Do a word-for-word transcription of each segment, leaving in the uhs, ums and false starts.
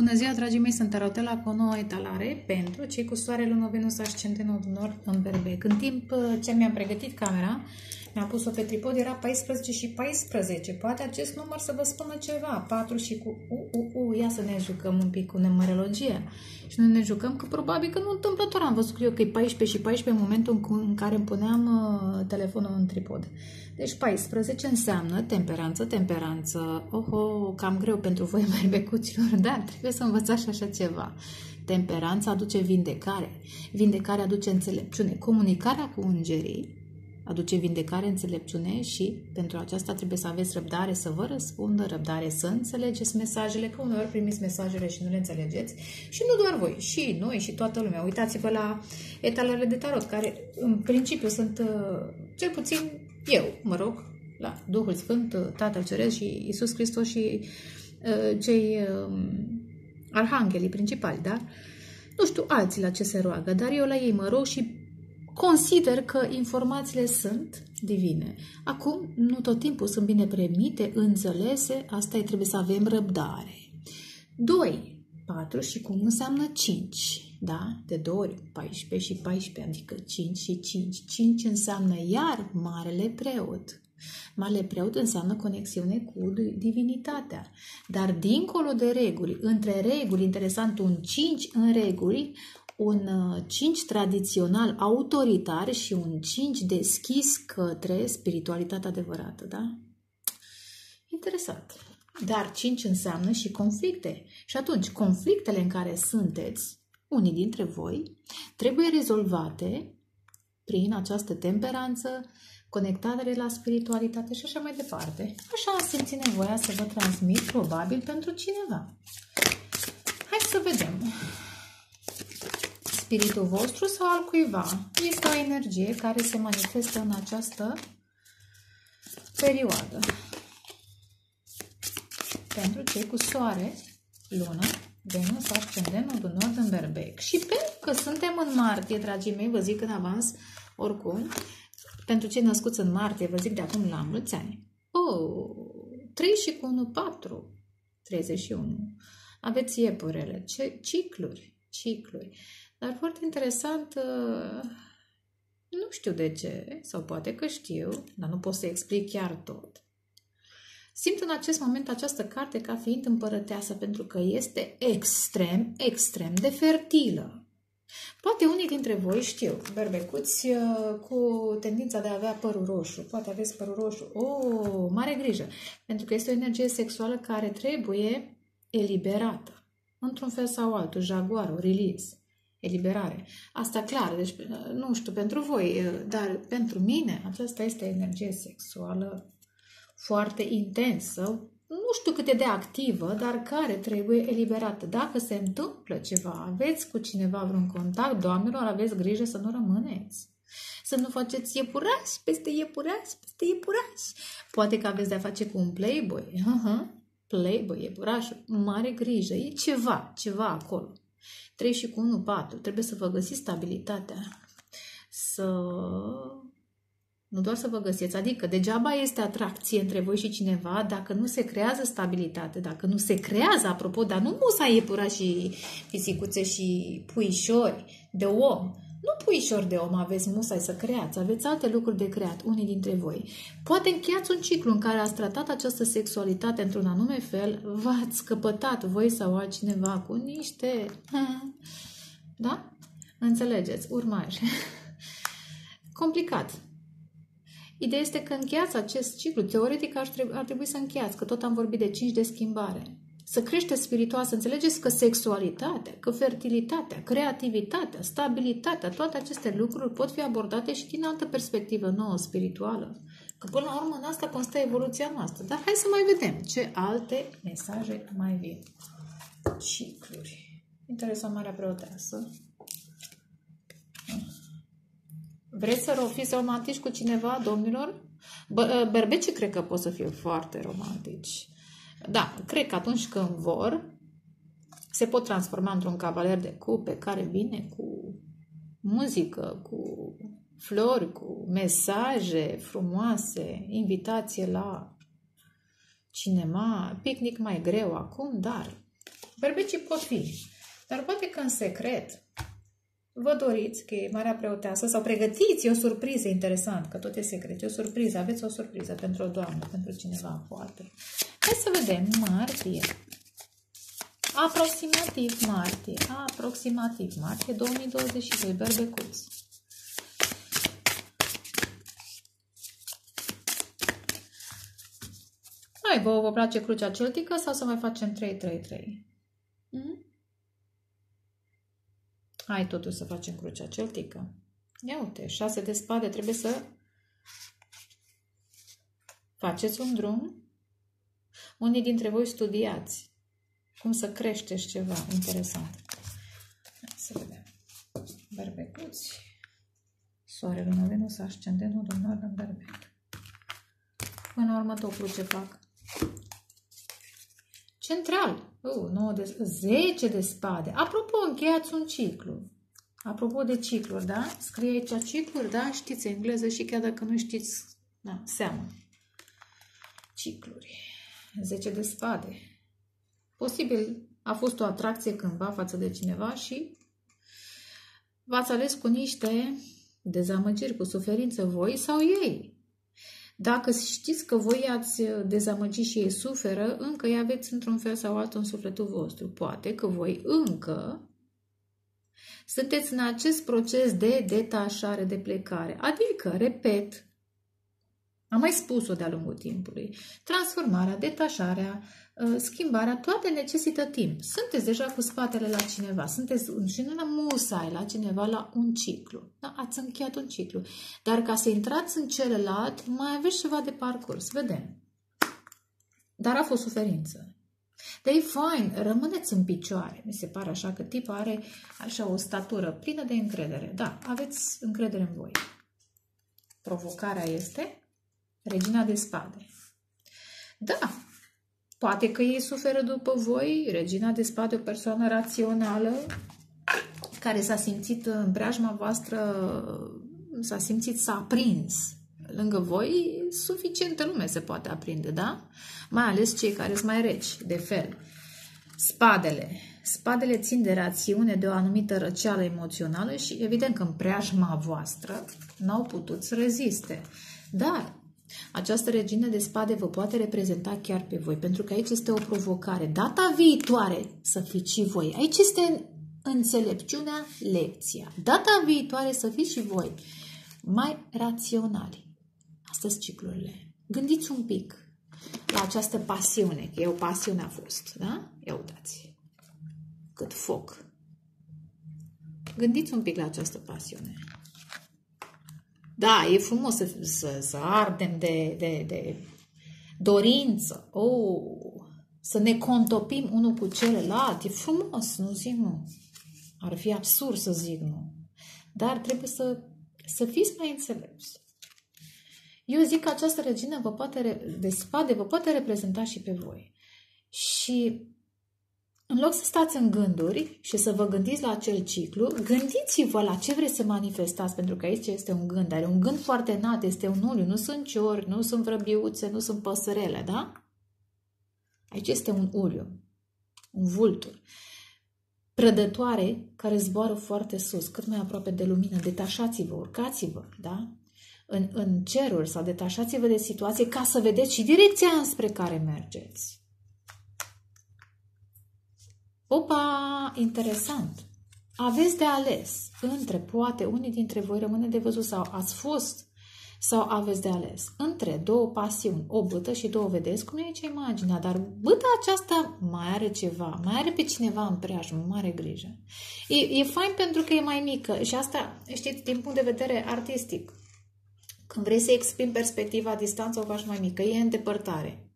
Bună ziua, dragii mei, sunt Tarotela cu o nouă etalare pentru cei cu soare, lună, Venus, ascendent, nodul nord în Berbec. În timp ce mi-am pregătit camera, mi-am pus-o pe tripod, era paisprezece și paisprezece. Poate acest număr să vă spună ceva. patru și cu U, U, U. Ia să ne jucăm un pic cu numerologia. Și noi ne jucam că probabil că nu întâmplător am văzut eu că e paisprezece și paisprezece în momentul în care îmi puneam uh, telefonul în tripod. Deci paisprezece înseamnă temperanță, temperanță. Oho, cam greu pentru voi, berbecuților, dar trebuie să învățați și așa ceva. Temperanța aduce vindecare. Vindecarea aduce înțelepciune. Comunicarea cu îngerii aduce vindecare, înțelepciune și pentru aceasta trebuie să aveți răbdare să vă răspundă, răbdare să înțelegeți mesajele, că uneori primiți mesajele și nu le înțelegeți. Și nu doar voi, și noi, și toată lumea. Uitați-vă la etalarele de tarot, care în principiu sunt, cel puțin eu, mă rog, la Duhul Sfânt, Tatăl Ceresc și Iisus Hristos și uh, cei uh, arhanghelii principali, da? Nu știu alții la ce se roagă, dar eu la ei mă rog și consider că informațiile sunt divine. Acum, nu tot timpul sunt bine primite, înțelese, asta e, trebuie să avem răbdare. doi, patru și cum înseamnă cinci, da? De două ori, paisprezece și paisprezece, adică cinci și cinci. cinci înseamnă iar Marele Preot. Marele Preot înseamnă conexiune cu divinitatea. Dar dincolo de reguli, între reguli, interesant, un cinci în reguli, un cinci tradițional, autoritar și un cinci deschis către spiritualitatea adevărată, da? Interesant. Dar cinci înseamnă și conflicte. Și atunci, conflictele în care sunteți, unii dintre voi, trebuie rezolvate prin această temperanță, conectare la spiritualitate și așa mai departe. Așa simți nevoia să vă transmit, probabil, pentru cineva. Hai să vedem. Spiritul vostru sau al cuiva. Este o energie care se manifestă în această perioadă. Pentru cei cu soare, lună, Venus, ascendent, nodul nord în Berbec. Și pentru că suntem în martie, dragii mei, vă zic în avans, oricum, pentru cei născuți în martie, vă zic de acum la mulți ani. Oh, trei și cu unu, patru, treizeci și unu. Aveți iepurele, ce cicluri. Cicluri. Dar foarte interesant, nu știu de ce, sau poate că știu, dar nu pot să explic chiar tot. Simt în acest moment această carte ca fiind împărăteasă, pentru că este extrem, extrem de fertilă. Poate unii dintre voi știu, berbecuți cu tendința de a avea părul roșu, poate aveți părul roșu, o, mare grijă, pentru că este o energie sexuală care trebuie eliberată. Într-un fel sau altul, jaguarul, release, eliberare. Asta clar, deci nu știu pentru voi, dar pentru mine aceasta este energie sexuală foarte intensă, nu știu cât de activă, dar care trebuie eliberată. Dacă se întâmplă ceva, aveți cu cineva vreun contact, doamnelor, aveți grijă să nu rămâneți. Să nu faceți iepuraș, peste iepuraș, peste iepuraș. Poate că aveți de-a face cu un playboy. Uh-huh. Playboy, e burașul, mare grijă, e ceva, ceva acolo. trei și cu unu, patru, trebuie să vă găsiți stabilitatea. Să... Nu doar să vă găsiți, adică degeaba este atracție între voi și cineva dacă nu se creează stabilitate, dacă nu se creează, apropo, dar nu musai e pura și pisicuțe și puișori de om. Nu puișori de om aveți musai să creați, aveți alte lucruri de creat, unii dintre voi. Poate încheiați un ciclu în care ați tratat această sexualitate într-un anume fel, v-ați căpătat voi sau altcineva cu niște... Da? Înțelegeți, urmaj. Complicat. Ideea este că încheiați acest ciclu, teoretic ar trebui, ar trebui să încheiați, că tot am vorbit de cinci de schimbare. Să creșteți spiritual, să înțelegeți că sexualitatea, că fertilitatea, creativitatea, stabilitatea, toate aceste lucruri pot fi abordate și din altă perspectivă nouă, spirituală. Că până la urmă în asta constă evoluția noastră. Dar hai să mai vedem ce alte mesaje mai vin. Cicluri. Interesant, Marea Preoteasă. Vreți să fiți romantici cu cineva, domnilor? Bă, berbecii cred că pot să fie foarte romantici. Da, cred că atunci când vor, se pot transforma într-un cavaler de cupe care vine cu muzică, cu flori, cu mesaje frumoase, invitație la cinema, picnic mai greu acum, dar Berbecii pot fi, dar poate că în secret vă doriți, că e Marea Preoteasă, sau pregătiți o surpriză, interesant, că tot e secret, e o surpriză, aveți o surpriză pentru o doamnă, pentru cineva, poate. Hai să vedem, martie. Aproximativ martie, aproximativ martie două mii douăzeci și doi, berbecuți. Hai, vă, vă place crucea celtică sau să mai facem trei trei trei? Mm? Hai totuși să facem crucea celtică. Ia uite, șase de spade, trebuie să faceți un drum. Unii dintre voi studiați cum să creșteți ceva interesant. Hai să vedem. Berbecuți. Soare, Luna, Venus, Ascendentul, Lunar în berbec. Până la urmă, tot ce fac. Central. Uh, nouă de, zece de spade. Apropo, încheiați un ciclu. Apropo de cicluri, da? Scrie aici cicluri, da? Știți engleză și chiar dacă nu știți, da, seamă. Cicluri. zece de spade. Posibil a fost o atracție cândva față de cineva și v-ați ales cu niște dezamăgiri, cu suferință voi sau ei. Dacă știți că voi i-ați dezamăgit și ei suferă, încă îi aveți într-un fel sau altul în sufletul vostru. Poate că voi încă sunteți în acest proces de detașare, de plecare. Adică, repet, am mai spus-o de-a lungul timpului, transformarea, detașarea, schimbarea, toate necesită timp. Sunteți deja cu spatele la cineva, sunteți și nu la musai, la cineva, la un ciclu. Da? Ați încheiat un ciclu. Dar ca să intrați în celălalt, mai aveți ceva de parcurs. Vedem. Dar a fost suferință. Dar e fain, rămâneți în picioare. Mi se pare așa că tipul are așa o statură plină de încredere. Da, aveți încredere în voi. Provocarea este Regina de spade. Da, poate că ei suferă după voi. Regina de spade, o persoană rațională care s-a simțit în preajma voastră, s-a simțit, s-a aprins lângă voi, suficientă lume se poate aprinde, da? Mai ales cei care sunt mai reci, de fel. Spadele. Spadele țin de rațiune, de o anumită răceală emoțională și evident că în preajma voastră n-au putut să reziste. Dar această regină de spade vă poate reprezenta chiar pe voi, pentru că aici este o provocare. Data viitoare să fiți și voi. Aici este înțelepciunea, lecția. Data viitoare să fiți și voi mai raționali. Astea sunt ciclurile. Gândiți un pic la această pasiune, că e o pasiune a fost, da? Ia uitați cât foc. Gândiți un pic la această pasiune. Da, e frumos să, să, să ardem de, de, de dorință, oh, să ne contopim unul cu celălalt. E frumos, nu zic nu. Ar fi absurd să zic nu. Dar trebuie să, să fiți mai înțelepți. Eu zic că această regină vă poate, de spade vă poate reprezenta și pe voi. Și în loc să stați în gânduri și să vă gândiți la acel ciclu, gândiți-vă la ce vreți să manifestați, pentru că aici este un gând, dar e un gând foarte înalt, este un uliu, nu sunt ciori, nu sunt vrăbiuțe, nu sunt păsărele, da? Aici este un uliu, un vultur, prădătoare care zboară foarte sus, cât mai aproape de lumină. Detașați-vă, urcați-vă, da? În, în ceruri sau detașați-vă de situație ca să vedeți și direcția înspre care mergeți. Opa, interesant! Aveți de ales între, poate, unii dintre voi rămâne de văzut sau ați fost sau aveți de ales între două pasiuni, o bâtă și două vedeți, cum e aici imaginea, dar bâta aceasta mai are ceva, mai are pe cineva în preajmă, mare grijă. E, e fain pentru că e mai mică și asta, știți, din punct de vedere artistic, când vrei să exprimi perspectiva, distanța o faci mai mică, e îndepărtare.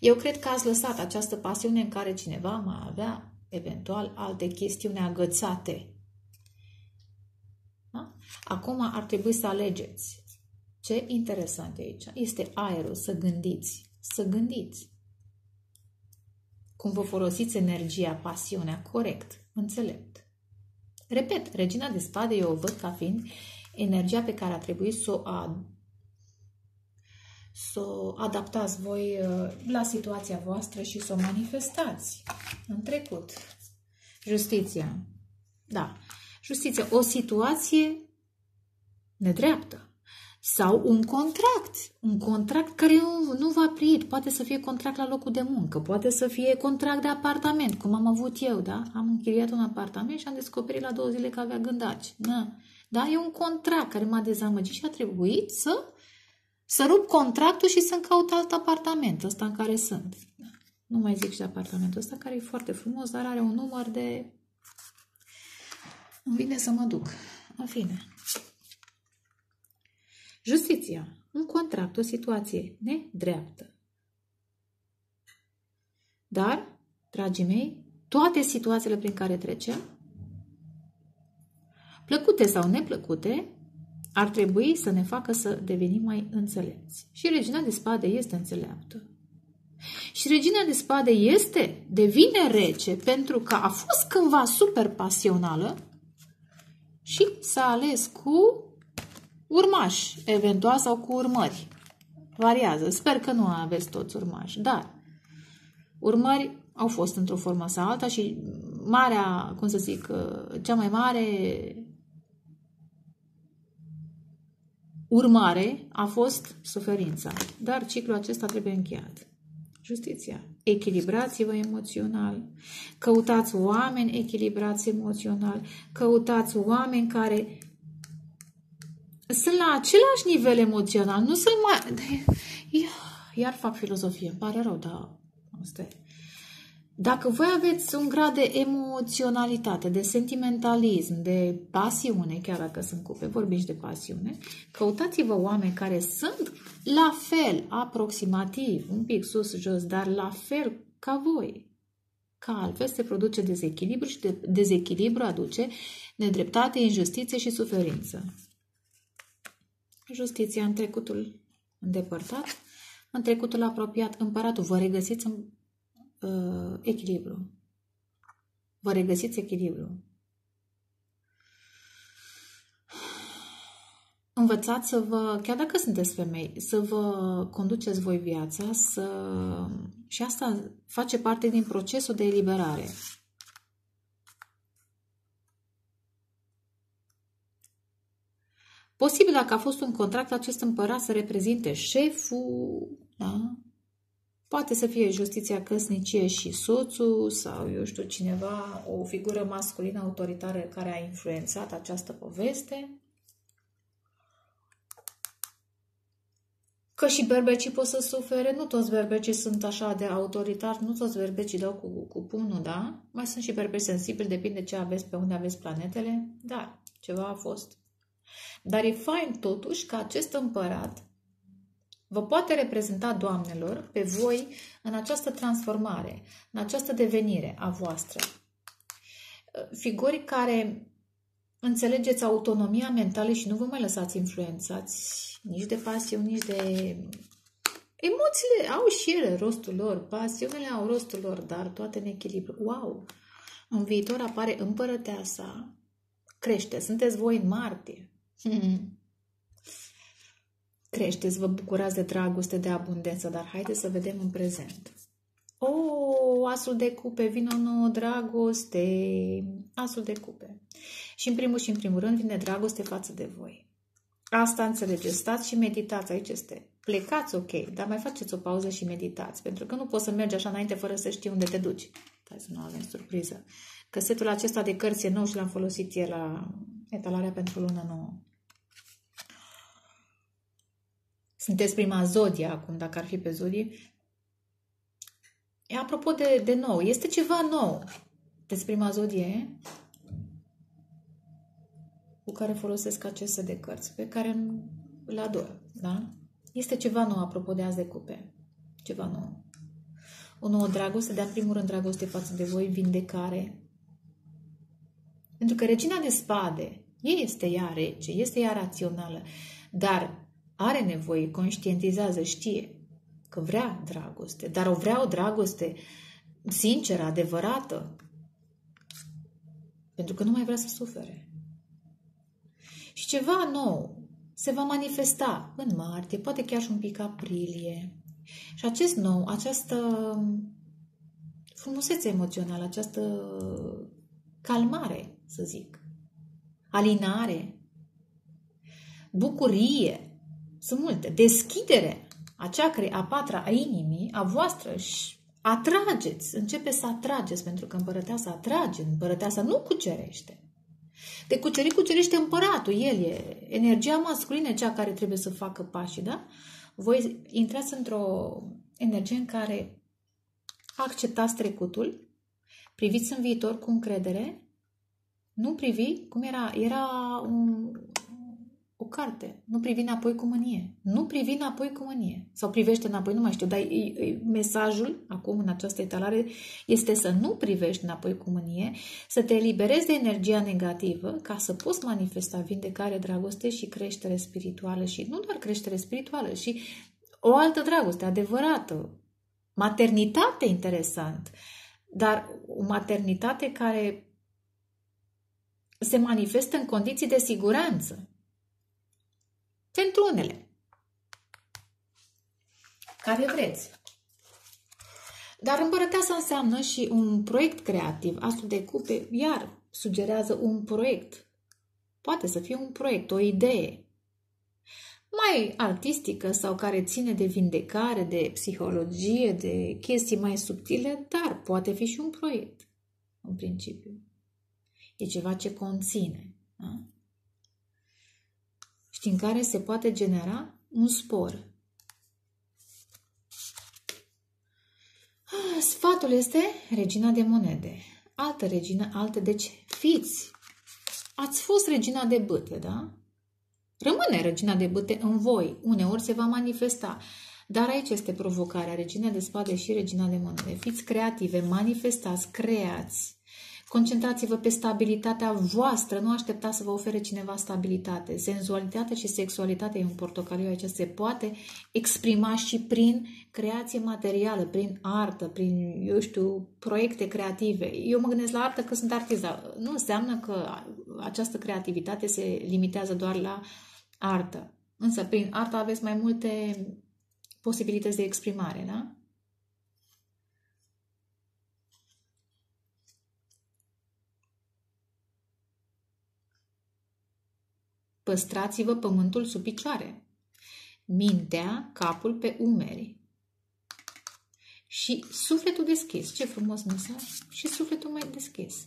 Eu cred că ați lăsat această pasiune în care cineva mai avea eventual alte chestiuni agățate. Da? Acum ar trebui să alegeți. Ce interesant e aici. Este aerul, să gândiți. Să gândiți. Cum vă folosiți energia, pasiunea, corect, înțelept. Repet, regina de spade eu o văd ca fiind energia pe care a trebuit să o să o adaptați voi la situația voastră și să o manifestați în trecut. Justiția. Da. Justiția. O situație nedreaptă. Sau un contract, un contract care nu, nu va priet, poate să fie contract la locul de muncă, poate să fie contract de apartament, cum am avut eu, da? Am închiriat un apartament și am descoperit la două zile că avea gândaci. Da, da? E un contract care m-a dezamăgit și a trebuit să, să rup contractul și să-mi caut alt apartament, ăsta în care sunt. Da? Nu mai zic și de apartamentul ăsta, care e foarte frumos, dar are un număr de... Îmi vine să mă duc. În fine... Justiția. Un contract, o situație nedreaptă. Dar, dragii mei, toate situațiile prin care trecem, plăcute sau neplăcute, ar trebui să ne facă să devenim mai înțelepți. Și Regina de Spade este înțeleaptă. Și Regina de Spade este, devine rece, pentru că a fost cândva super pasională și s-a ales cu urmași, eventual, sau cu urmări. Variază. Sper că nu aveți toți urmași, dar urmări au fost într-o formă sau alta și marea, cum să zic, cea mai mare urmare a fost suferința. Dar ciclul acesta trebuie încheiat. Justiția. Echilibrați-vă emoțional, căutați oameni echilibrați emoțional, căutați oameni care sunt la același nivel emoțional, nu sunt mai... Iar fac filozofie, îmi pare rău, dar... Dacă voi aveți un grad de emoționalitate, de sentimentalism, de pasiune, chiar dacă sunt cupe, vorbim și de pasiune, căutați-vă oameni care sunt la fel, aproximativ, un pic sus, jos, dar la fel ca voi. Că altfel se produce dezechilibru și de dezechilibru aduce nedreptate, injustiție și suferință. Justiția în trecutul îndepărtat, în trecutul apropiat, împăratul. Vă regăsiți în uh, echilibru. Vă regăsiți echilibru. Învățați să vă, chiar dacă sunteți femei, să vă conduceți voi viața, să... și asta face parte din procesul de eliberare. Posibil, dacă a fost un contract, acest împărat să reprezinte șeful, da? Poate să fie justiția, căsnicie și soțul sau, eu știu, cineva, o figură masculină autoritară care a influențat această poveste. Că și berbecii pot să sufere, nu toți berbecii sunt așa de autoritari, nu toți berbecii dau cu, cu pumnul, da? Mai sunt și berbeci sensibili, depinde ce aveți, pe unde aveți planetele, dar ceva a fost. Dar e fain totuși că acest împărat vă poate reprezenta, doamnelor, pe voi în această transformare, în această devenire a voastră. Figuri care înțelegeți autonomia mentală și nu vă mai lăsați influențați nici de pasiuni, nici de... Emoțiile au și ele rostul lor, pasiunile au rostul lor, dar toate în echilibru. Wow! În viitor apare împărăteasa. Crește, sunteți voi în Martie. Hmm. Creșteți, vă bucurați de dragoste, de abundență, dar haideți să vedem în prezent. O, oh, asul de cupe, vine o nouă dragoste, asul de cupe. Și în primul și în primul rând vine dragoste față de voi. Asta înțelegeți, stați și meditați, aici este. Plecați, ok, dar mai faceți o pauză și meditați, pentru că nu poți să mergi așa înainte fără să știi unde te duci. Hai să nu avem surpriză. Că setul acesta de cărți e nou și l-am folosit ieri la etalarea pentru lună nouă. Sunteți prima zodie acum, dacă ar fi pe zodii. Apropo de, de nou, este ceva nou. Sunteți prima zodie cu care folosesc acest set de cărți, pe care îl ador. Da? Este ceva nou, apropo de azi de cupe. Ceva nou. O nouă dragoste, dar în primul rând dragoste față de voi, vindecare. Pentru că Regina de Spade, ei este ea rece, este ea rațională, dar are nevoie, conștientizează, știe că vrea dragoste, dar o vrea o dragoste sinceră, adevărată, pentru că nu mai vrea să sufere. Și ceva nou se va manifesta în martie, poate chiar și un pic aprilie. Și acest nou, această frumusețe emoțională, această calmare, să zic, alinare, bucurie, sunt multe, deschidere, acea a patra a inimii, a voastră, și atrageți, începe să atrageți, pentru că împărăteasa atrage, împărăteasa nu cucerește. De cucerit cucerește împăratul, el e energia masculină, cea care trebuie să facă pașii, da? Voi intrați într-o energie în care acceptați trecutul, priviți în viitor cu încredere, nu privi, cum era, era un, o carte, nu privi înapoi cu mânie, nu privi înapoi cu mânie, sau privește înapoi, nu mai știu, dar mesajul acum în această etalare este să nu privești înapoi cu mânie, să te eliberezi de energia negativă ca să poți manifesta vindecare, dragoste și creștere spirituală și nu doar creștere spirituală, și o altă dragoste adevărată, maternitate interesant, dar o maternitate care se manifestă în condiții de siguranță. Pentru unele, care vreți. Dar împărăteasa înseamnă și un proiect creativ. Asul de cupe iar sugerează un proiect. Poate să fie un proiect, o idee mai artistică sau care ține de vindecare, de psihologie, de chestii mai subtile, dar poate fi și un proiect, în principiu. E ceva ce conține, da? Și din care se poate genera un spor. Sfatul este regina de monede. Altă regină, altă, deci fiți. Ați fost regina de bâte, da? Rămâne regina de bâte în voi. Uneori se va manifesta. Dar aici este provocarea. Regina de spade și regina de monede. Fiți creative, manifestați, creați. Concentrați-vă pe stabilitatea voastră, nu așteptați să vă ofere cineva stabilitate. Senzualitatea și sexualitatea e un portocaliu aici, se poate exprima și prin creație materială, prin artă, prin, eu știu, proiecte creative. Eu mă gândesc la artă că sunt artiză. Nu înseamnă că această creativitate se limitează doar la artă. Însă prin artă aveți mai multe posibilități de exprimare, da? Păstrați-vă pământul sub picioare, mintea, capul pe umeri și sufletul deschis. Ce frumos mesaj! Și sufletul mai deschis.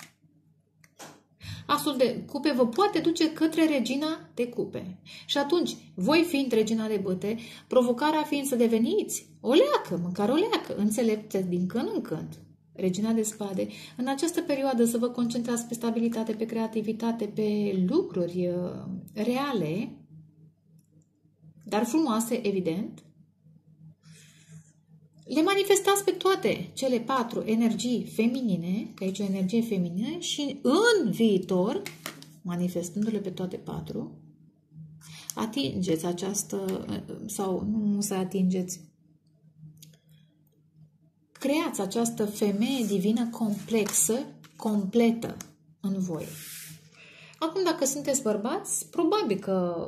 Asul de cupe vă poate duce către regina de cupe. Și atunci, voi fiind regina de bâte, provocarea fiind să deveniți o leacă, măcar o leacă, înțelepte din când în când. Regina de spade, în această perioadă să vă concentrați pe stabilitate, pe creativitate, pe lucruri reale, dar frumoase, evident. Le manifestați pe toate cele patru energii feminine, că aici e o energie feminină, și în viitor, manifestându-le pe toate patru, atingeți această, sau nu să atingeți, creați această femeie divină complexă, completă în voi. Acum, dacă sunteți bărbați, probabil că,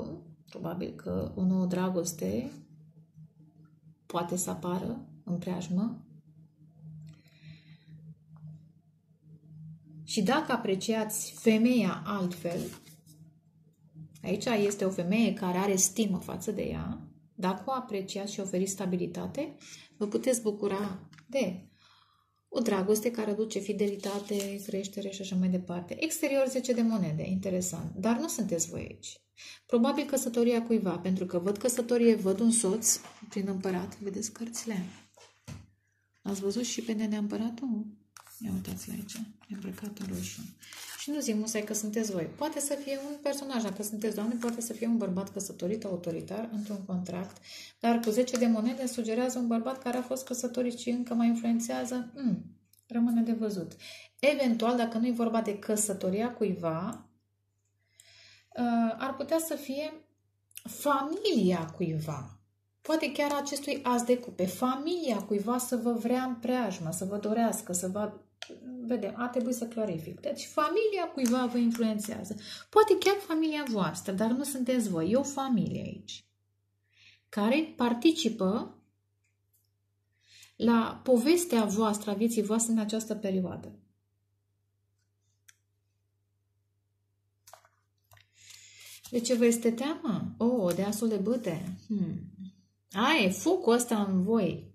probabil că o nouă dragoste poate să apară în preajmă. Și dacă apreciați femeia altfel, aici este o femeie care are stimă față de ea, dacă o apreciați și oferiți stabilitate, vă puteți bucura de o dragoste care aduce fidelitate, creștere și așa mai departe. Exterior zece de monede, interesant. Dar nu sunteți voi aici. Probabil căsătoria cuiva, pentru că văd căsătorie, văd un soț prin împărat. Vedeți cărțile? Ați văzut și pe nenea împăratul? Ia uitați la aici, e îmbrăcat în roșu. Și nu zic musai că sunteți voi. Poate să fie un personaj, dacă sunteți doamne, poate să fie un bărbat căsătorit, autoritar, într-un contract. Dar cu zece de monede sugerează un bărbat care a fost căsătorit și încă mai influențează. Mm, rămâne de văzut. Eventual, dacă nu e vorba de căsătoria cuiva, ar putea să fie familia cuiva. Poate chiar acestui as de cupe, familia cuiva să vă vrea în preajmă, să vă dorească, să vă vedem, a trebuit să clarific. Deci familia cuiva vă influențează. Poate chiar familia voastră, dar nu sunteți voi. E o familie aici care participă la povestea voastră, a vieții voastre în această perioadă. De ce vă este teamă? O, oh, de asul de bâte. Hmm. A, e focul ăsta în voi.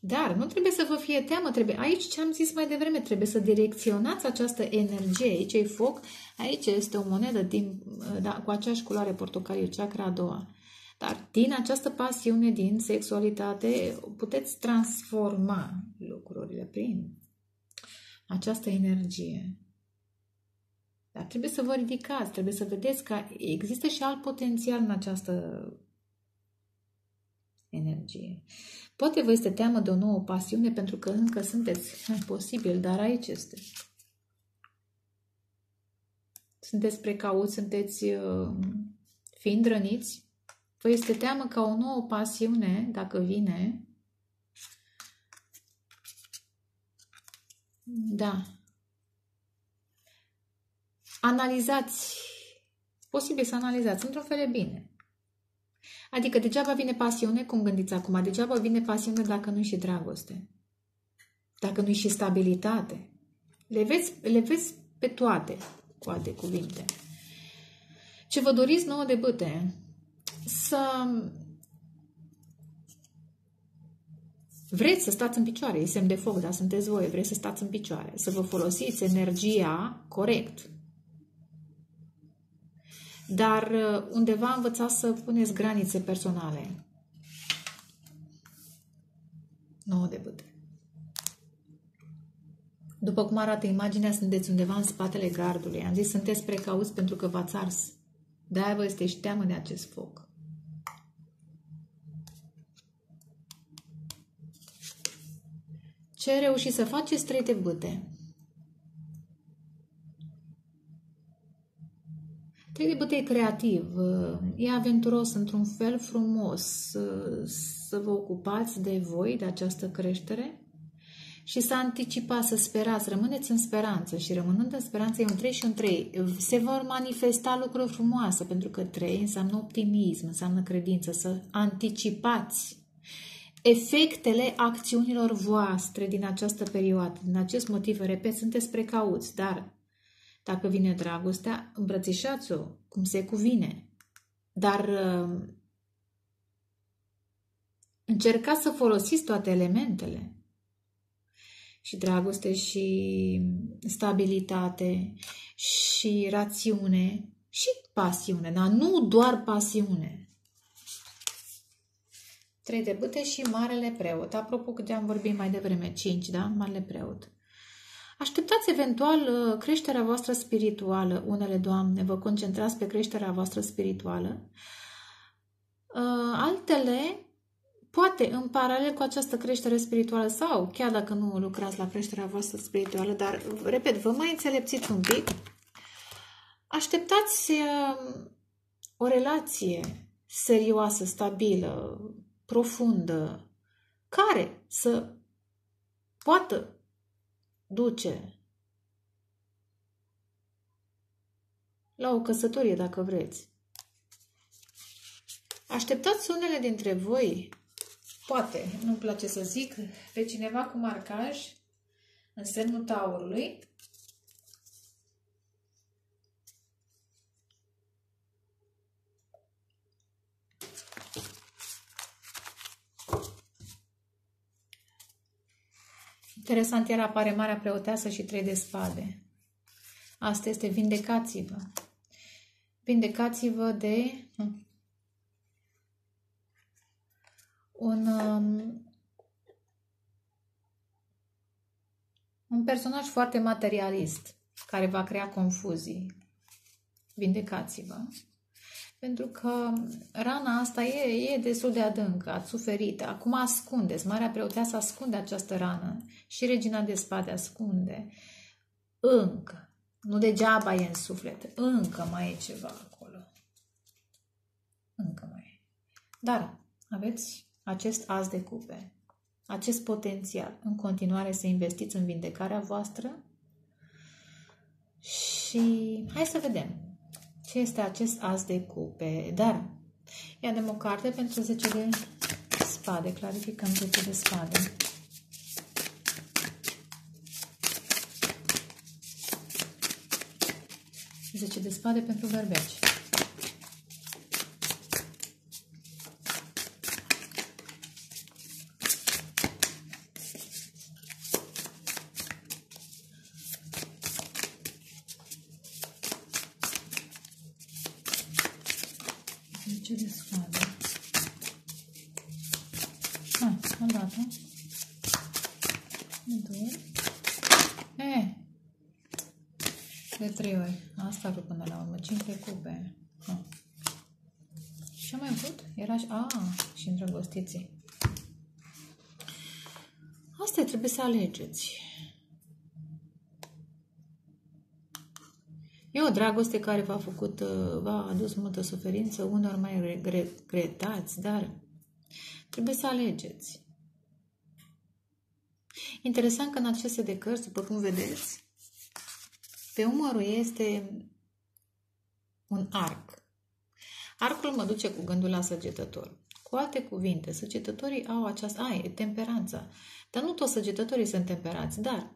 Dar nu trebuie să vă fie teamă. Trebuie, aici ce am zis mai devreme, trebuie să direcționați această energie. Aici e foc, aici este o monedă din, da, cu aceeași culoare portocalie, chakra a doua. Dar din această pasiune, din sexualitate, puteți transforma lucrurile prin această energie. Dar trebuie să vă ridicați, trebuie să vedeți că există și alt potențial în această energie. Poate vă este teamă de o nouă pasiune pentru că încă sunteți, posibil, dar aici este. Sunteți precauți, sunteți fiind răniți. Vă este teamă ca o nouă pasiune, dacă vine. Da. Analizați. Posibil să analizați. Într-un fel e bine. Adică degeaba vine pasiune, cum gândiți acum, degeaba vine pasiune dacă nu-i și dragoste. Dacă nu-i și stabilitate. Le vezi, le vezi pe toate, cu alte cuvinte. Ce vă doriți nouă de bâte? Să vreți să stați în picioare, e semn de foc, dar sunteți voi, vreți să stați în picioare, să vă folosiți energia corect. Dar undeva învățați să puneți granițe personale. nouă de bâte. După cum arată imaginea, sunteți undeva în spatele gardului. Am zis, sunteți precauți pentru că v-ați ars. De-aia vă este și teamă de acest foc. Ce reușiți să faceți? Trei de bâte. Trei de bâte e creativ, e aventuros într-un fel frumos să vă ocupați de voi, de această creștere și să anticipați, să sperați, rămâneți în speranță și rămânând în speranță e un trei și un trei. Se vor manifesta lucruri frumoase pentru că trei înseamnă optimism, înseamnă credință, să anticipați efectele acțiunilor voastre din această perioadă. Din acest motiv, repet, sunteți precauți, dar dacă vine dragostea, îmbrățișați-o cum se cuvine. Dar uh, încercați să folosiți toate elementele. Și dragoste, și stabilitate, și rațiune, și pasiune. Dar nu doar pasiune. Trei de bâte și Marele Preot. Apropo că am vorbit mai devreme, cinci, da? Marele Preot. Așteptați eventual creșterea voastră spirituală, unele doamne, vă concentrați pe creșterea voastră spirituală. Altele, poate în paralel cu această creștere spirituală sau chiar dacă nu lucrați la creșterea voastră spirituală, dar, repet, vă mai înțelepțiți un pic, așteptați o relație serioasă, stabilă, profundă, care să poată duce la o căsătorie, dacă vreți. Așteptați unele dintre voi, poate, nu-mi place să zic, pe cineva cu marcaj în semnul Taurului. Interesant, iar apare Marea Preoteasă și trei de spade. Asta este, vindecați-vă. Vindecați-vă de un, un personaj foarte materialist care va crea confuzii. Vindecați-vă. Pentru că rana asta e, e destul de adâncă, ați suferit. Acum ascundeți. Marea Preoteasă ascunde această rană. Și Regina de Spade ascunde. Încă. Nu degeaba e în suflet. Încă mai e ceva acolo. Încă mai e. Dar aveți acest as de cupe. acest potențial. În continuare să investiți în vindecarea voastră și hai să vedem ce este acest as de cupe. Dar ia-dăm o carte pentru zece de spade. Clarificăm zece de spade. zece de spade pentru berbeci. zece de spade. Ah, am dat-o. De două. E! De trei ori. Asta a până la urmă. cinci de cupe. Ah. Ce-am mai avut? Era și... Ah, și îndrăgostiții. Asta trebuie să alegeți. E o dragoste care v-a făcut, v-a adus multă suferință, unor mai regretați, dar trebuie să alegeți. Interesant că în aceste de cărți, după cum vedeți, pe umărul este un arc. Arcul mă duce cu gândul la săgetător. Cu alte cuvinte, săgetătorii au această... A, e temperanța. Dar nu toți săgetătorii sunt temperați, dar...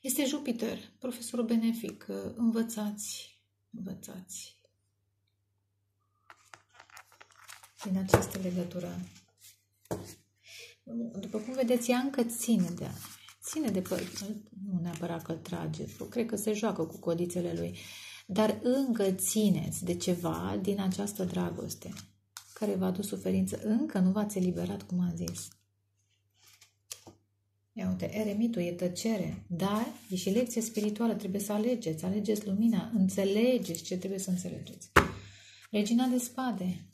Este Jupiter, profesorul benefic. Învățați, învățați. Din această legătură. După cum vedeți, ea încă ține de... Ține de păr... Nu neapărat că îl trage. Cred că se joacă cu codițele lui. Dar încă țineți de ceva din această dragoste care v-a dus suferință. Încă nu v-ați eliberat, cum am zis. Ia uite, eremitul e tăcere, dar e și lecție spirituală, trebuie să alegeți, alegeți lumina, înțelegeți ce trebuie să înțelegeți. Regina de spade,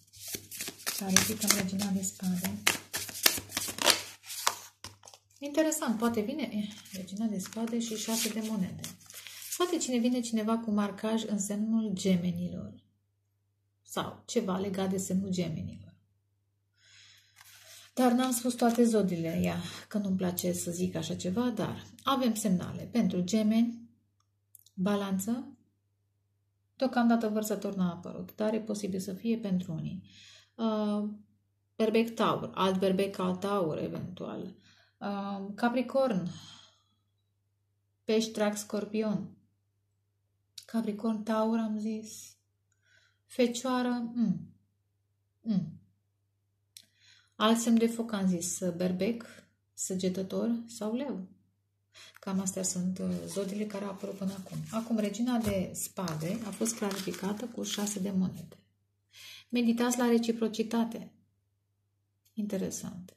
clarificăm regina de spade. Interesant, poate vine eh, regina de spade și șase de monede. Poate cine vine cineva cu marcaj în semnul gemenilor sau ceva legat de semnul gemenilor. Dar n-am spus toate zodiile, ia, că nu-mi place să zic așa ceva, dar avem semnale pentru gemeni, balanță, deocamdată vărsător n-a apărut, dar e posibil să fie pentru unii. Uh, berbec taur, alt berbec al taur, eventual. Uh, capricorn, pești drac scorpion. Capricorn taur, am zis. Fecioară, mm. Mm. Alt semn de foc, am zis, berbec, săgetător sau leu. Cam astea sunt zodiile care au apărut până acum. Acum, regina de spade a fost clarificată cu șase de monede. Meditați la reciprocitate. Interesant.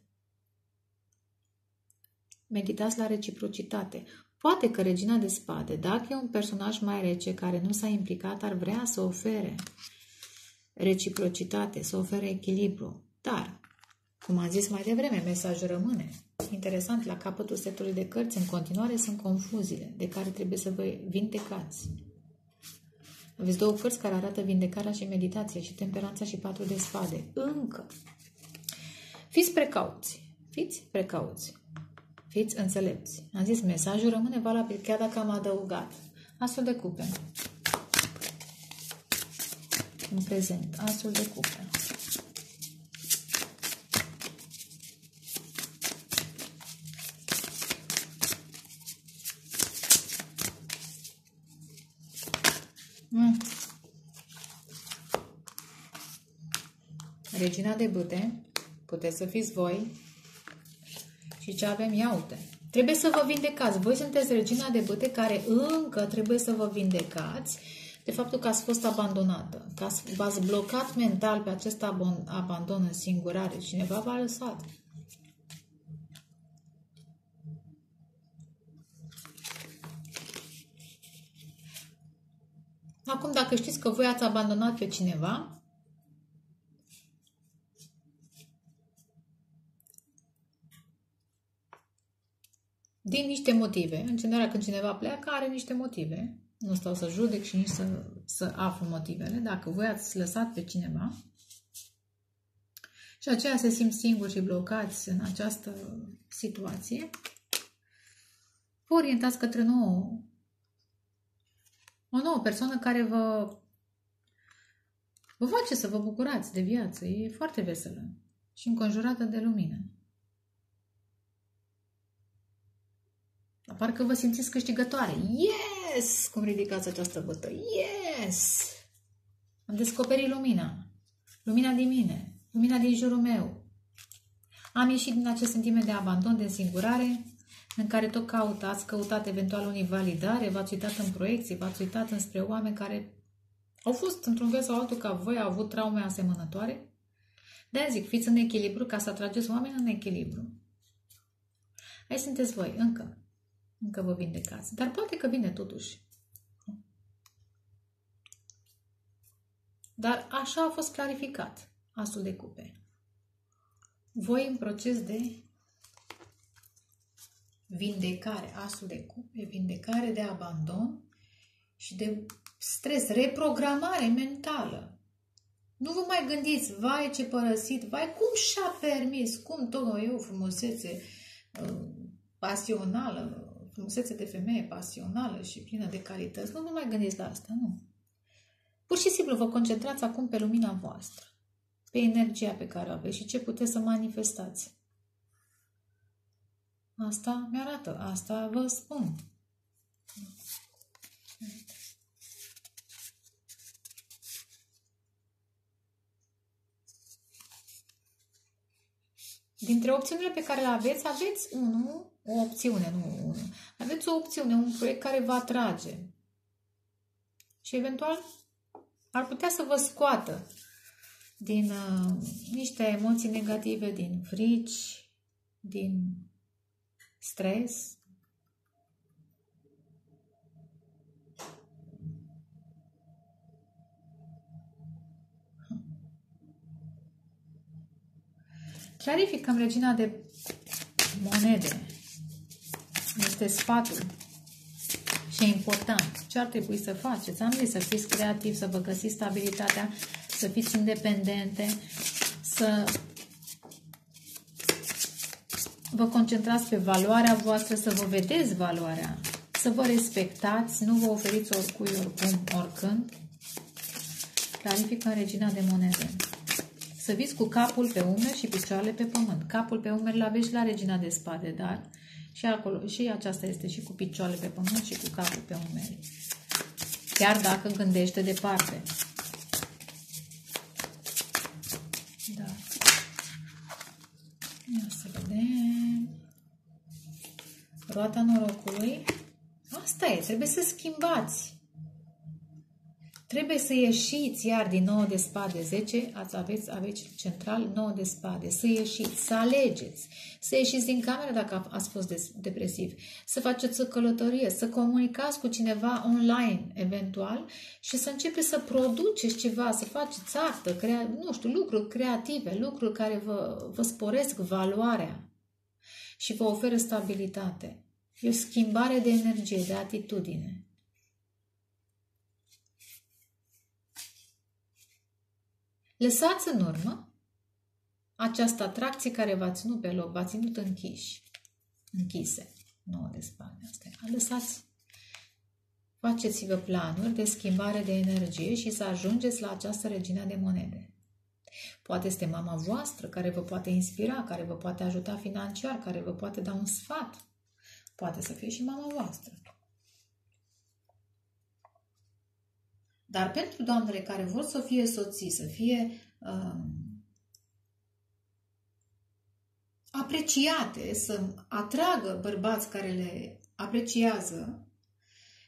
Meditați la reciprocitate. Poate că regina de spade, dacă e un personaj mai rece care nu s-a implicat, ar vrea să ofere reciprocitate, să ofere echilibru. Dar... Cum am zis mai devreme, mesajul rămâne. Interesant, la capătul setului de cărți, în continuare, sunt confuziile de care trebuie să vă vindecați. Aveți două cărți care arată vindecarea și meditație și temperanța și patru de spade. Încă! Fiți precauți! Fiți precauți! Fiți înțelepți! Am zis, mesajul rămâne valabil chiar dacă am adăugat. Asul de cupe. În prezent, asul de cupe. Regina de bâte, puteți să fiți voi. Și ce avem? Iaute. Trebuie să vă vindecați. Voi sunteți regina de bâte care încă trebuie să vă vindecați de faptul că ați fost abandonată, că v-ați blocat mental pe acest abandon în singurare. Cineva v-a lăsat. Acum, dacă știți că voi ați abandonat pe cineva, din niște motive. În general, când cineva pleacă, are niște motive. Nu stau să judec și nici să, să aflu motivele. Dacă voi ați lăsat pe cineva și aceea se simt singuri și blocați în această situație, vă orientați către nouă, o nouă persoană care vă, vă face să vă bucurați de viață. E foarte veselă și înconjurată de lumină. Dar parcă vă simțiți câștigătoare. Yes! Cum ridicați această bătăie? Yes! Am descoperit lumina. Lumina din mine. Lumina din jurul meu. Am ieșit din acest sentiment de abandon, de însingurare, în care tot căutați, căutat eventual unii validare, v-ați uitat în proiecții, v-ați uitat înspre oameni care au fost, într-un fel sau altul, ca voi, au avut traume asemănătoare. De-aia zic, fiți în echilibru ca să atrageți oameni în echilibru. Aici sunteți voi, încă. Încă vă vindecați. Dar poate că vine totuși. Dar așa a fost clarificat asul de cupe. Voi în proces de vindecare. Asul de cupe, vindecare de abandon și de stres, reprogramare mentală. Nu vă mai gândiți, vai ce părăsit, vai cum și-a permis, cum tot eu, frumusețe uh, pasională, frumusețe de femeie pasională și plină de calități. Nu vă mai gândiți la asta, nu. Pur și simplu vă concentrați acum pe lumina voastră, pe energia pe care o aveți și ce puteți să manifestați. Asta mi-arată, asta vă spun. Dintre opțiunile pe care le aveți, aveți unul, o opțiune, nu unul. Aveți o opțiune, un proiect care vă atrage. Și eventual ar putea să vă scoată din uh, niște emoții negative, din frici, din stres. Clarificăm regina de monede. Este sfatul și e important. Ce ar trebui să faceți? Am zis să fiți creativi, să vă găsiți stabilitatea, să fiți independente, să vă concentrați pe valoarea voastră, să vă vedeți valoarea, să vă respectați, nu vă oferiți oricui, oricum, oricând. Clarificăm regina de monede. Să viți cu capul pe umeri și picioarele pe pământ. Capul pe umeri l-aveți la regina de spade, dar și acolo, și aceasta este și cu picioarele pe pământ și cu capul pe umeri. Chiar dacă gândește departe. Da. Ia să vedem. Roata norocului. Asta e, trebuie să schimbați. Trebuie să ieșiți iar din nouă de spade zece, ați aveți, aveți central nouă de spade, să ieșiți, să alegeți, să ieșiți din cameră dacă ați fost depresiv, să faceți o călătorie, să comunicați cu cineva online eventual și să începeți să produceți ceva, să faceți artă, crea, nu știu, lucruri creative, lucruri care vă, vă sporesc valoarea și vă oferă stabilitate. E o schimbare de energie, de atitudine. Lăsați în urmă această atracție care v-a ținut pe loc, v-a ținut închiși, închise, nouă de spade. Lăsați, faceți-vă planuri de schimbare de energie și să ajungeți la această regină de monede. Poate este mama voastră care vă poate inspira, care vă poate ajuta financiar, care vă poate da un sfat. Poate să fie și mama voastră. Dar pentru doamnele care vor să fie soții, să fie uh, apreciate, să atragă bărbați care le apreciază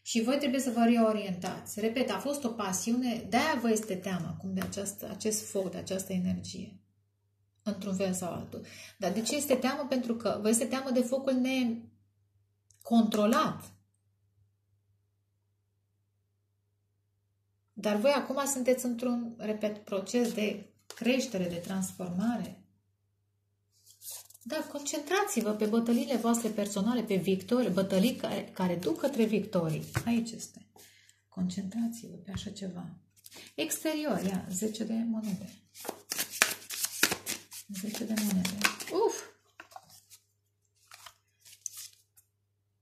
și voi trebuie să vă reorientați. Repet, a fost o pasiune, de-aia vă este teamă acum de această, acest foc, de această energie, într-un fel sau altul. Dar de ce este teamă? Pentru că vă este teamă de focul necontrolat. Dar voi acum sunteți într-un, repet, proces de creștere, de transformare. Da, concentrați-vă pe bătăliile voastre personale, pe victorii, bătălii care, care duc către victorii. Aici este. Concentrați-vă pe așa ceva. Exterior, ia, zece de monede. zece de monede. Uf!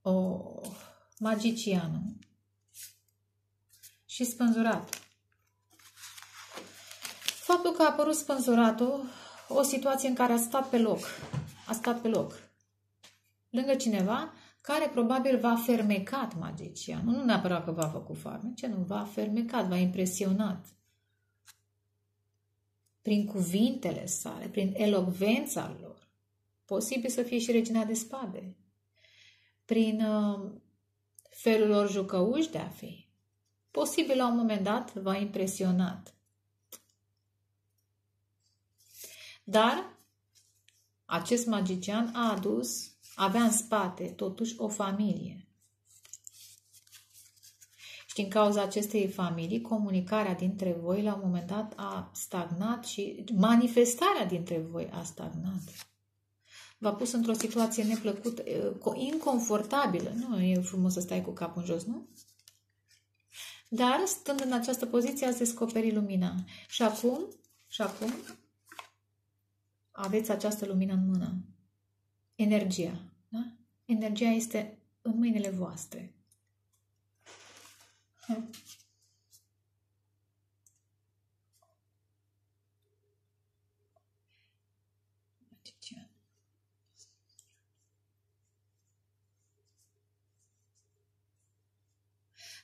Oh, magicianul. Și spânzuratul. Faptul că a apărut spânzuratul, o situație în care a stat pe loc, a stat pe loc, lângă cineva care probabil v-a fermecat magicianul. Nu neapărat că v-a făcut farmece, nu, v-a fermecat, v-a impresionat. Prin cuvintele sale, prin elocvența lor, posibil să fie și regina de spade, prin uh, felul lor jucăuși de a fi, posibil la un moment dat v-a impresionat. Dar acest magician a adus, avea în spate totuși o familie. Și din cauza acestei familii, comunicarea dintre voi la un moment dat a stagnat și manifestarea dintre voi a stagnat. V-a pus într-o situație neplăcută, inconfortabilă. Nu e frumos să stai cu capul în jos, nu? Dar stând în această poziție ați descoperit lumina. Și acum, și acum... aveți această lumină în mână. Energia. Da? Energia este în mâinile voastre.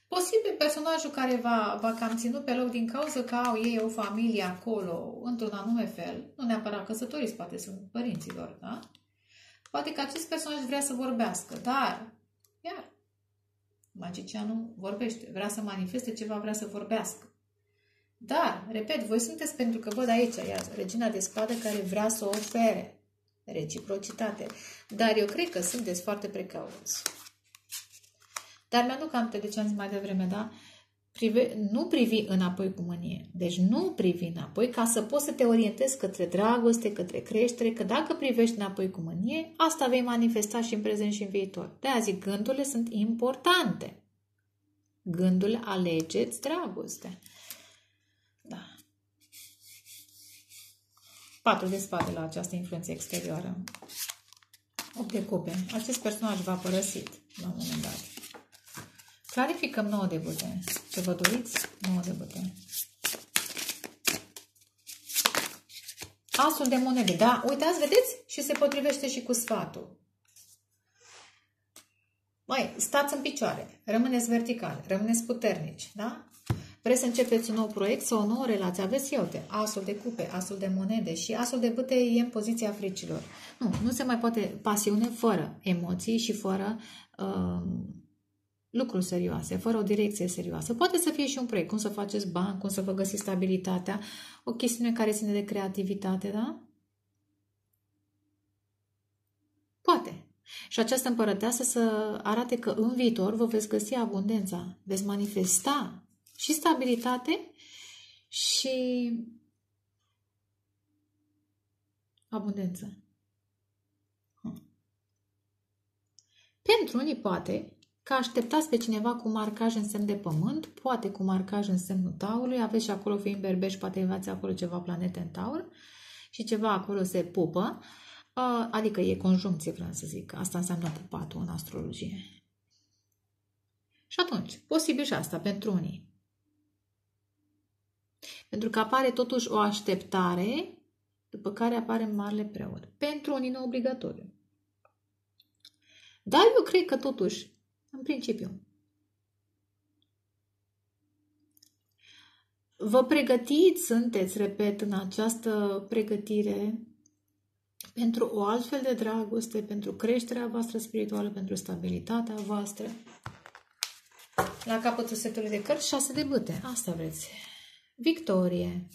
Posibil personajul care v-a v-a cam ținut pe loc din cauza că au ei o familie acolo, într-un anume fel, nu neapărat căsătoriți, poate sunt părinții lor, da? Poate că acest personaj vrea să vorbească, dar, iar, magicianul vorbește, vrea să manifeste ceva, vrea să vorbească. Dar, repet, voi sunteți, pentru că văd aici, iar, regina de spadă care vrea să ofere reciprocitate, dar eu cred că sunteți foarte precauți. Dar mi-aduc aminte de ce am zis mai devreme, da? Prive, nu privi înapoi cu mânie. Deci nu privi înapoi ca să poți să te orientezi către dragoste, către creștere, că dacă privești înapoi cu mânie, asta vei manifesta și în prezent și în viitor. De-aia zic, gândurile sunt importante. Gândul alegeți dragoste. Da. Patru de spate la această influență exterioară. opt de cupe. Acest personaj v-a părăsit la un moment dat. Clarificăm nouă de bute. Ce vă doriți? nouă de bute. Asul de monede. Da, uitați, vedeți? Și se potrivește și cu sfatul. Mai stați în picioare. Rămâneți verticali. Rămâneți puternici. Da? Vreți să începeți un nou proiect sau o nouă relație? Aveți eu de asul de cupe, asul de monede și asul de bute e în poziția fricilor. Nu, nu se mai poate pasiune fără emoții și fără... Um, lucruri serioase, fără o direcție serioasă. Poate să fie și un proiect, cum să faceți bani, cum să vă găsiți stabilitatea, o chestiune care ține de creativitate, da? Poate. Și această împărăteasă să arate că în viitor vă veți găsi abundența, veți manifesta și stabilitate și abundență. Pentru unii poate că așteptați pe cineva cu marcaj în semn de pământ, poate cu marcaj în semnul taurului, aveți și acolo fiind berbeci, poate aveți acolo ceva planete în taur și ceva acolo se pupă, adică e conjuncție, vreau să zic, asta înseamnă pupatul în astrologie. Și atunci, posibil și asta pentru unii. Pentru că apare totuși o așteptare, după care apare marele preot. Pentru unii nu obligatoriu. Dar eu cred că totuși în principiu. Vă pregătiți, sunteți, repet, în această pregătire pentru o altfel de dragoste, pentru creșterea voastră spirituală, pentru stabilitatea voastră. La capătul setului de cărți, șase de bâte. Asta vreți. Victorie.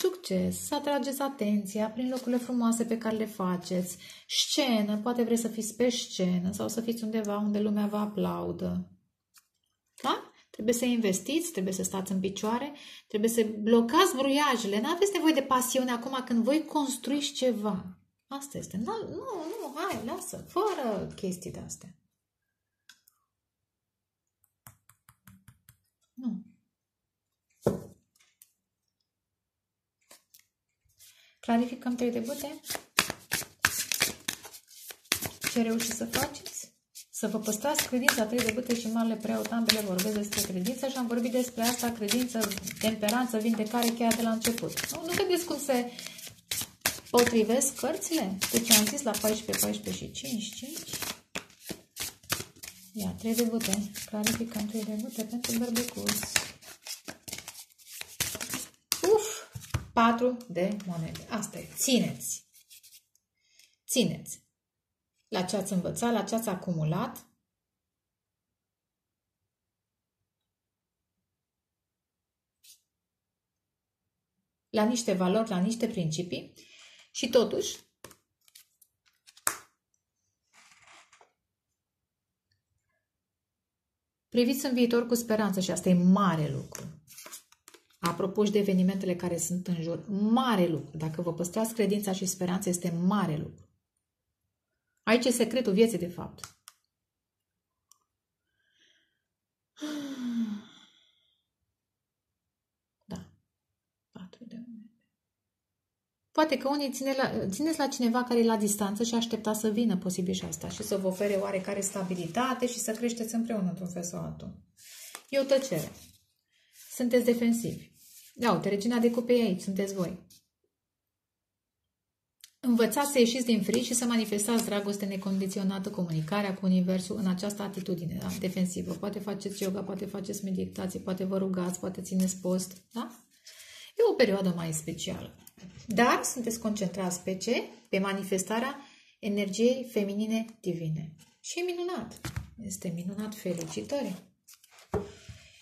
Succes, să atrageți atenția prin locurile frumoase pe care le faceți, scenă, poate vreți să fiți pe scenă sau să fiți undeva unde lumea vă aplaudă. Da? Trebuie să investiți, trebuie să stați în picioare, trebuie să blocați bruiajele. Nu aveți nevoie de pasiune acum când voi construiți ceva. Asta este. Nu, nu, nu, hai, lasă, fără chestii de-astea. Nu. Clarificăm trei de bâte. Ce reușiți să faceți? Să vă păstrați credința. Trei de bâte și Marele Preot, ambele vorbesc despre credință și am vorbit despre asta, credință, temperanță, vindecare chiar de la început. Nu, nu vedeți cum se potrivesc cărțile? Deci am zis la paisprezece, paisprezece și cinci, cinci. Ia, trei de bâte. Clarificăm trei de bâte pentru berbecuz. Uf! patru de monede. Asta e. Țineți. Țineți. La ce ați învățat, la ce ați acumulat. La niște valori, la niște principii. Și totuși, priviți în viitor cu speranță și asta e mare lucru. Apropo și de evenimentele care sunt în jur, mare lucru. Dacă vă păstrați credința și speranța, este mare lucru. Aici e secretul vieții, de fapt. Da. patru de monede. Poate că unii ține la, țineți la cineva care e la distanță și aștepta să vină, posibil și asta, și să vă ofere oarecare stabilitate și să creșteți împreună într-un fel sau altul. E o tăcere. Sunteți defensivi. Da, uite, regina de cupe e aici, sunteți voi. Învățați să ieșiți din frici și să manifestați dragoste necondiționată, comunicarea cu Universul în această atitudine, da? Defensivă. Poate faceți yoga, poate faceți meditație, poate vă rugați, poate țineți post. Da? E o perioadă mai specială. Dar sunteți concentrați pe ce? Pe manifestarea energiei feminine divine. Și e minunat. Este minunat. Felicitări!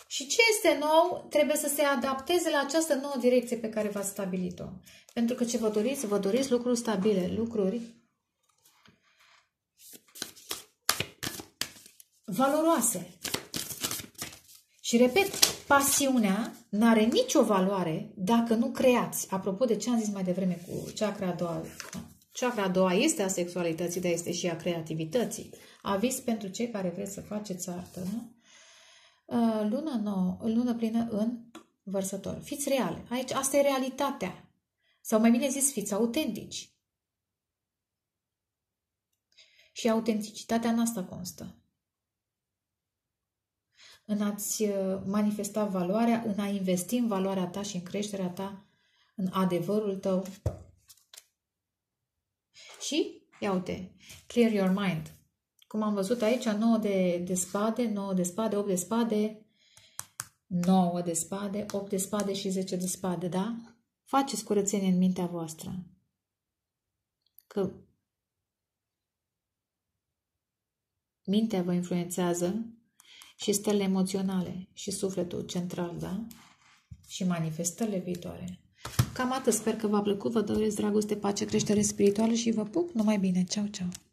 Și ce este nou, trebuie să se adapteze la această nouă direcție pe care v-ați stabilit-o. Pentru că ce vă doriți? Vă doriți lucruri stabile, lucruri valoroase. Și repet, pasiunea n-are nicio valoare dacă nu creați. Apropo de ce am zis mai devreme cu chakra a doua. Chakra a doua este a sexualității, dar este și a creativității. Avis pentru cei care vreți să faceți artă, nu? Luna nouă, lună plină în Vărsător. Fiți reale. Aici asta e realitatea. Sau mai bine zis, fiți autentici. Și autenticitatea în asta constă. În a-ți manifesta valoarea, în a investi în valoarea ta și în creșterea ta, în adevărul tău. Și, ia uite, clear your mind. Cum am văzut aici, nouă de, de spade, nouă de spade, opt de spade, nouă de spade, opt de spade și zece de spade, da? Faceți curățenie în mintea voastră. Că mintea vă influențează și stările emoționale și sufletul central, da? Și manifestările viitoare. Cam atât. Sper că v-a plăcut. Vă doresc dragoste, pace, creștere spirituală și vă pup. Numai bine. Ceau, ceau!